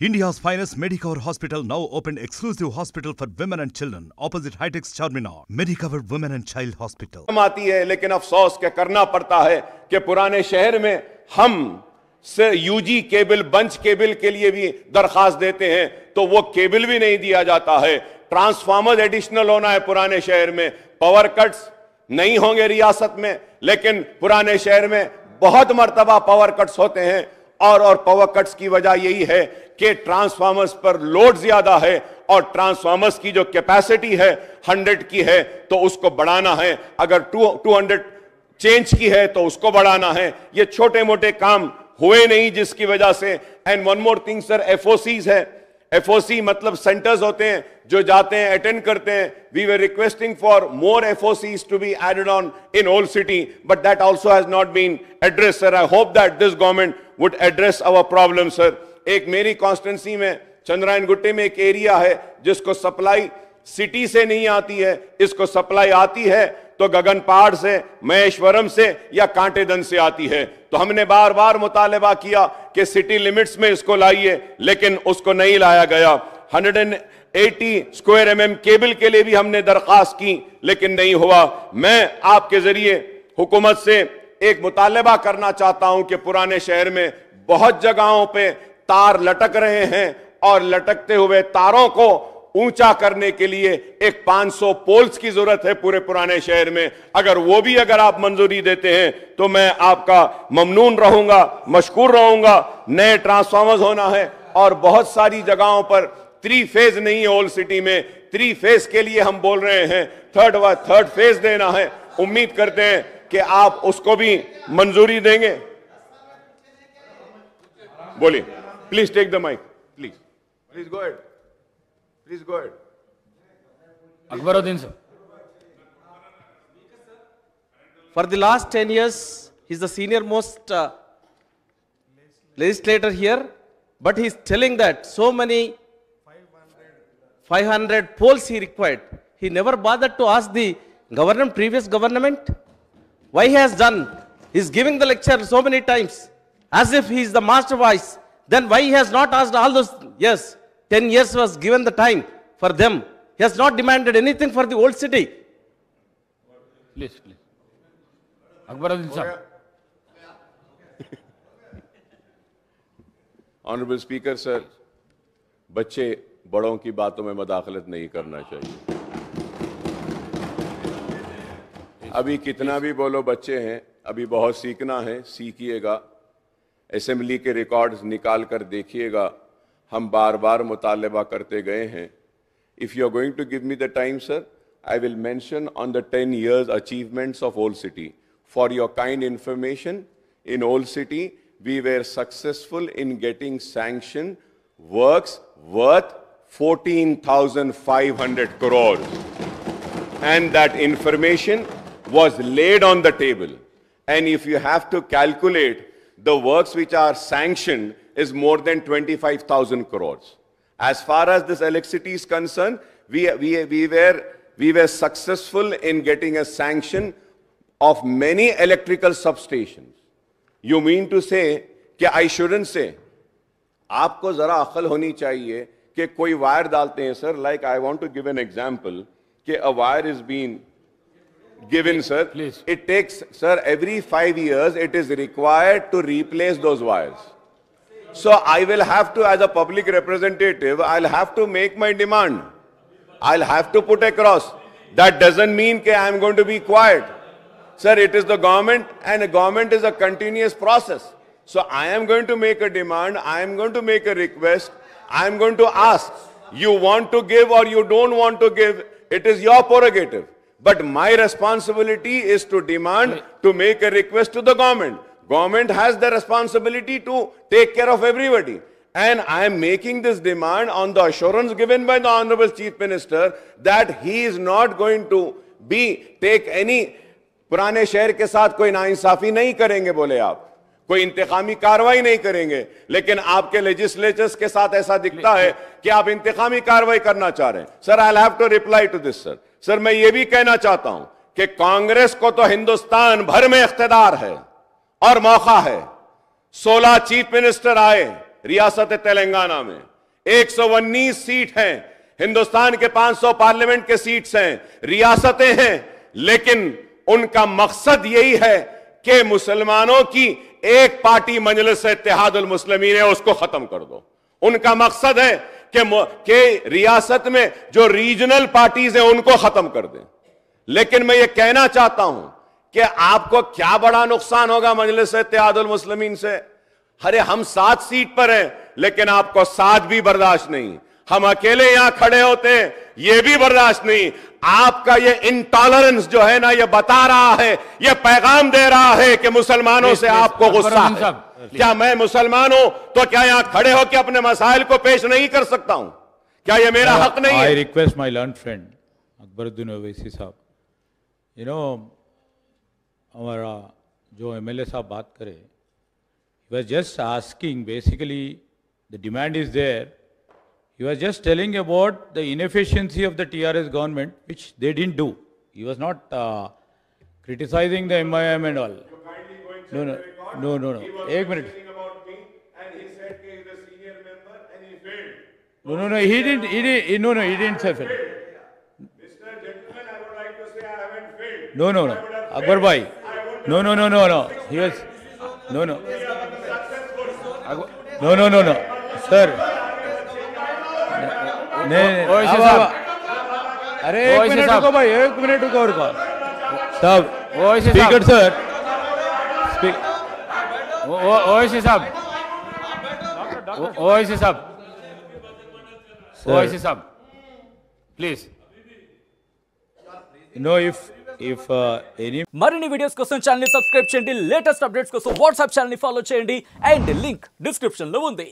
India's finest Medicover hospital now opened exclusive hospital for women and children opposite Hitex Charminar, Medicover Women and Child Hospital. आती है लेकिन अफसोस के करना पड़ता है कि पुराने शहर में हम से यूजी केबल बंच केबल के लिए भी दरखास्त देते हैं तो वो केबल भी नहीं दिया जाता है। ट्रांसफार्मर एडिशनल होना है पुराने शहर में, पावर कट्स नहीं होंगे रियासत में, लेकिन पुराने शहर में बहुत मर्तबा पावर कट्स होते हैं और पावर कट्स की वजह यही है कि ट्रांसफार्मर्स पर लोड ज्यादा है और ट्रांसफार्मर्स की जो कैपेसिटी है 100 की है तो उसको बढ़ाना है, अगर 200 चेंज की है तो उसको बढ़ाना है। ये छोटे मोटे काम हुए नहीं जिसकी वजह से। And one more thing sir, FOCs है, एफओसी मतलब सेंटर्स होते हैं जो जाते हैं अटेंड करते हैं। We were requesting for more FOCs to be added on in all city but that also has not been address sir. I hope that this government would address our problem sir. एक मेरी constituency में चंद्रायनगुट्टे में एक area है जिसको supply city से नहीं आती है, इसको सप्लाई आती है तो गगन पहाड़ से, महेश्वरम से या कांटेदन से आती है। तो हमने बार बार मुतालबा किया कि सिटी लिमिट्स में इसको लाइए, लेकिन उसको नहीं लाया गया। 180 स्क्वायर एमएम केबल के लिए भी हमने दरख्वास्त की लेकिन नहीं हुआ। मैं आपके जरिए हुकूमत से एक मुतालबा करना चाहता हूं कि पुराने शहर में बहुत जगहों पे तार लटक रहे हैं और लटकते हुए तारों को ऊंचा करने के लिए एक 500 पोल्स की जरूरत है पूरे पुराने शहर में। अगर वो भी अगर आप मंजूरी देते हैं तो मैं आपका ममनून रहूंगा, मशकूर रहूंगा। नए ट्रांसफार्मर्स होना है और बहुत सारी जगहों पर 3 फेज नहीं है, ओल्ड सिटी में 3 फेज के लिए हम बोल रहे हैं, थर्ड फेज देना है। उम्मीद करते हैं कि आप उसको भी मंजूरी देंगे। बोलिए, please take the mic, please go ahead, please go ahead. Akbaruddin sir, for the last 10 years he is the senior most legislator here, but he is telling that so many 500 polls he required. He never bothered to ask the government, previous government, why he has done. He is giving the lecture so many times as if he is the master voice. Then why he has not asked all those years? 10 years was given the time for them. He has not demanded anything for the old city. Please, please. Akbaruddin sir. Honorable Speaker sir, बच्चे बड़ों की बातों में मदाखलत नहीं करना चाहिए। अभी कितना भी बोलो बच्चे हैं, अभी बहुत सीखना है, सीखिएगा। असेंबली के रिकॉर्ड्स निकाल कर देखिएगा, हम बार बार मुतालबा करते गए हैं। If you are going to give me the time sir, I will mention on the 10 years achievements of old city. For your kind information, in old city we were successful in getting sanction works worth 14,500 crore, and that information was laid on the table. And if you have to calculate, the works which are sanctioned is more than 25,000 crores. As far as this electricity is concerned, we were successful in getting a sanction of many electrical substations. You mean to say that I shouldn't say? आपको जरा अकल होनी चाहिए कि कोई wire डालते हैं sir, like I want to give an example कि a wire is being given sir, please. It takes sir, every 5 years it is required to replace those wires. So I will have to, as a public representative, I'll have to make my demand, I'll have to put across. That doesn't mean that I am going to be quiet sir. It is the government, and a government is a continuous process. So I am going to make a demand, I am going to make a request, I am going to ask. You want to give or you don't want to give, it is your prerogative. But my responsibility is to demand, to make a request to the government. Government has the responsibility to take care of everybody. And I am making this demand on the assurance given by the Honorable Chief Minister that he is not going to take any पुराने शहर के साथ कोई नाइंसाफी नहीं करेंगे, बोले आप कोई इंतकामी कार्रवाई नहीं करेंगे। लेकिन आपके लेजिस्लेचर्स के साथ ऐसा दिखता है कि आप इंतकामी कार्रवाई करना चाह रहे हैं sir. I have to reply to this sir. Sir मैं ये भी कहना चाहता हूं कि कांग्रेस को तो हिंदुस्तान भर में इख्तियार है और मौका है। 16 चीफ मिनिस्टर आए, रियासत तेलंगाना में 119 सीट हैं। हिंदुस्तान के 500 पार्लियामेंट के सीट्स हैं, रियासतें हैं, लेकिन उनका मकसद यही है कि मुसलमानों की एक पार्टी मजलिस इत्तेहादुल मुस्लिमीन है उसको खत्म कर दो। उनका मकसद है कि रियासत में जो रीजनल पार्टीज हैं उनको खत्म कर दें। लेकिन मैं ये कहना चाहता हूं कि आपको क्या बड़ा नुकसान होगा मजलिस इत्तेहादुल मुस्लिमीन से। अरे हम 7 सीट पर हैं लेकिन आपको 7 भी बर्दाश्त नहीं, हम अकेले यहां खड़े होते हैं यह भी बर्दाश्त नहीं। आपका ये इंटॉलरेंस जो है ना, ये बता रहा है, ये पैगाम दे रहा है कि मुसलमानों से आपको गुस्सा है। क्या मैं मुसलमान हूं तो क्या यहां खड़े होकर अपने मसाइल को पेश नहीं कर सकता हूं? क्या यह मेरा हक नहीं है? I request my learn friend Akbaruddin Owaisi साहब, यू नो, हमारा जो MLA साहब बात करे, he was just asking, basically the demand is there, he was just telling about the inefficiency of the TRS government which they didn't do. He was not criticizing the MIM and all. No. One minute. And he said he is a senior member and he failed. He didn't say fail. Mr. Gentleman, I would like to say I haven't failed. No. Akbar bhai. No. He was no. No. Sir. अरे एक minute रुको भाई, एक minute रुको साहब। Speaker sir, Owaisi साहब, ओवैसी साहब, please. No इफ एनी मरिनी वीडियोस कोसम चैनल सब्सक्राइब चेयंडी, लेटेस्ट अपडेट्स कोसम व्हाट्सएप चैनल ని ఫాలో చేయండి, అండ్ లింక్ డిస్క్రిప్షన్ లో ఉంది।